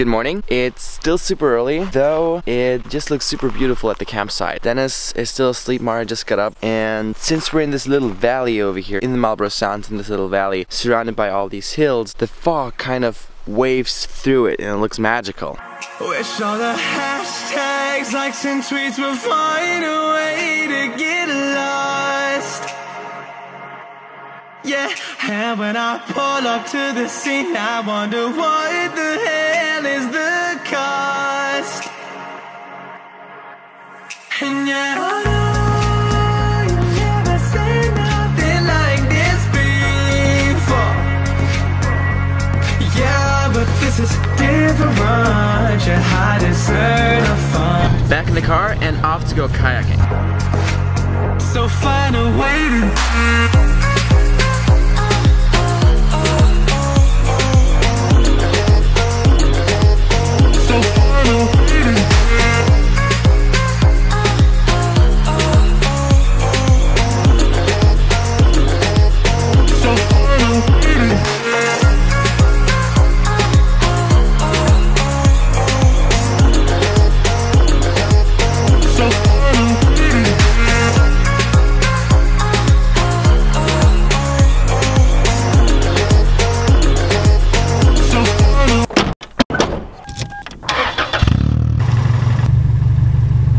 Good morning. It's still super early, though it just looks super beautiful at the campsite. Dennis is still asleep, Mara just got up, and since we're in this little valley over here, in the Marlborough Sounds, in this little valley, surrounded by all these hills, the fog kind of waves through it and it looks magical. Wish all the hashtags, likes and tweets will find a way to get lost. Yeah, and when I pull up to the scene, I wonder what the hell is the cost. And yeah, I've never seen nothing like this before. Yeah, but this is different. You had to certify. Back in the car and off to go kayaking. So find a way to.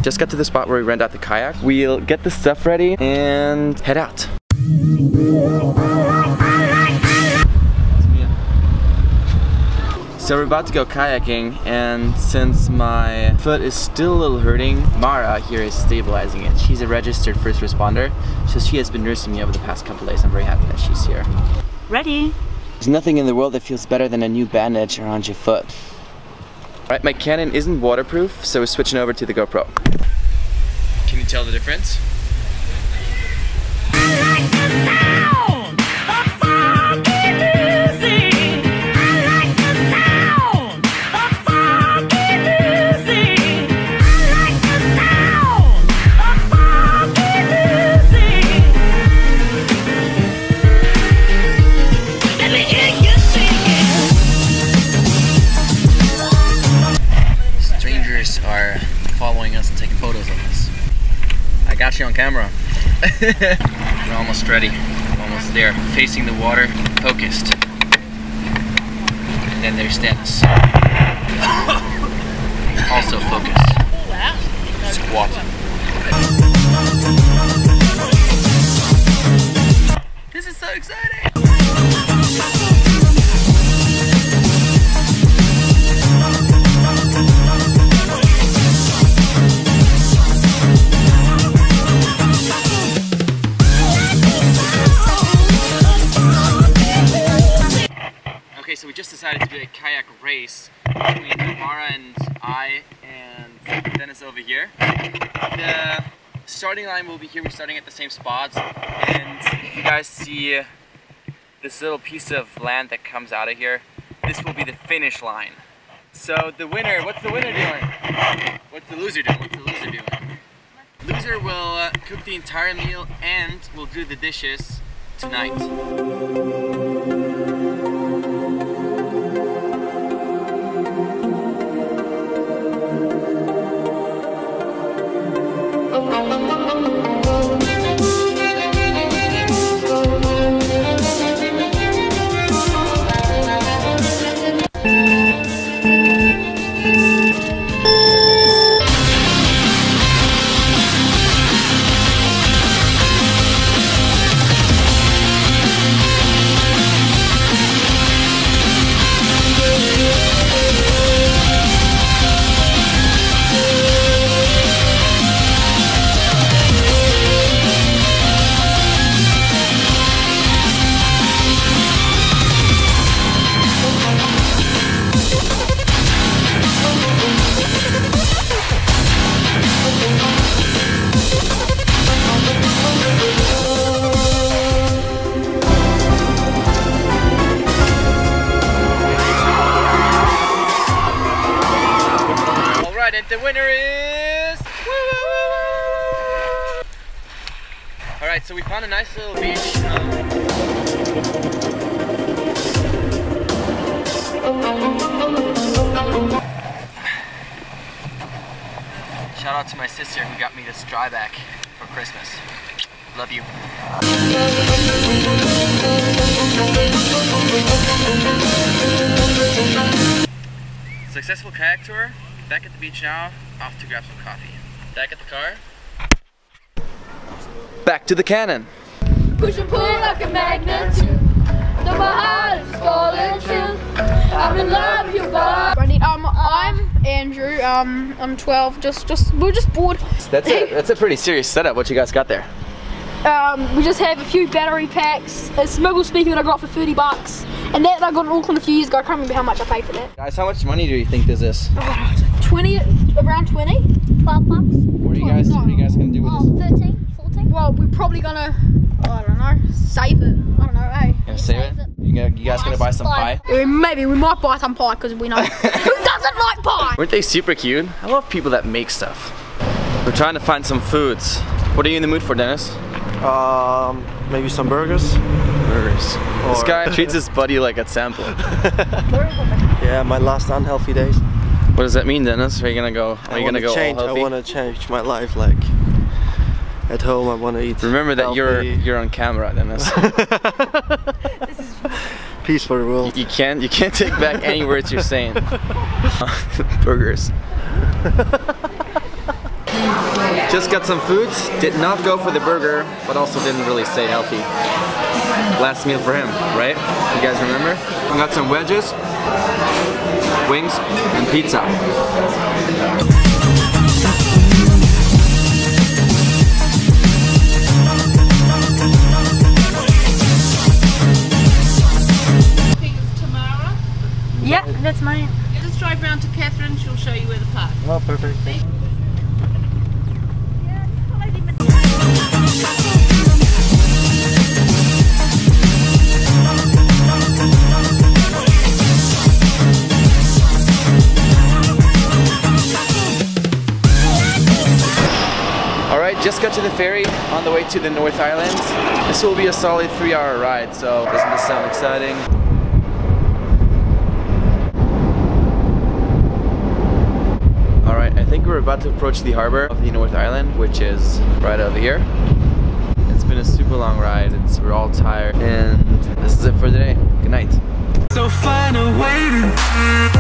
Just got to the spot where we rent out the kayak. We'll get the stuff ready and head out. So we're about to go kayaking, and since my foot is still a little hurting, Mara here is stabilizing it. She's a registered first responder, so she has been nursing me over the past couple days. I'm very happy that she's here. Ready? There's nothing in the world that feels better than a new bandage around your foot. Right, my Canon isn't waterproof, so we're switching over to the GoPro. Can you tell the difference? Are following us and taking photos of us. I got you on camera. We're almost ready, almost there. Facing the water, focused. And then there's Dennis. Also focused. Squat. This is so exciting! So we just decided to do a kayak race between Mara and I and Dennis over here. The starting line will be here. We're starting at the same spots, and if you guys see this little piece of land that comes out of here, this will be the finish line. So the winner, what's the winner doing? What's the loser doing? What's the loser doing? Loser will cook the entire meal and will do the dishes tonight. And the winner is... Alright, so we found a nice little beach. Shout out to my sister who got me this dry back for Christmas. Love you. Successful kayak tour. Back at the beach now. Off to grab some coffee. Back at the car. Back to the Canon. Push and pull like a magnet. Though my heart is falling too. I'm in love with your vibe. I'm Andrew. I'm 12. We're just bored. That's a pretty serious setup. What you guys got there? We just have a few battery packs. It's Smuggle Speaker that I got for 30 bucks, and that I got in Auckland a few years ago. I can't remember how much I paid for that. Guys, how much money do you think this is? Oh, it's like 20, around 20, 12 bucks. What are you guys gonna do with this? 13, 14. Well, we're probably gonna, I don't know, save it. I don't know, eh? You gonna save it? You guys gonna buy some pie? Yeah, maybe we might buy some pie because we know who doesn't like pie. Weren't they super cute? I love people that make stuff. We're trying to find some foods. What are you in the mood for, Dennis? Maybe some burgers. Burgers. Or this guy treats his buddy like a sample. Yeah, my last unhealthy days. What does that mean, Dennis? Are you gonna go change? All healthy? I wanna change my life. Like at home, I wanna eat. Remember that healthy. you're on camera, Dennis. This is peace for the world. You can't take back any words you're saying. Burgers. Just got some food, did not go for the burger, but also didn't really stay healthy. Last meal for him, right? You guys remember? We got some wedges, wings, and pizza. To Mara? Yeah, that's mine. Just drive around to Catherine, she'll show you where the park is. Oh, perfect. See? Just got to the ferry on the way to the North Island. This will be a solid 3-hour ride, so doesn't this sound exciting? Alright, I think we're about to approach the harbor of the North Island, which is right over here. It's been a super long ride, we're all tired, and this is it for today. Good night. So find a way to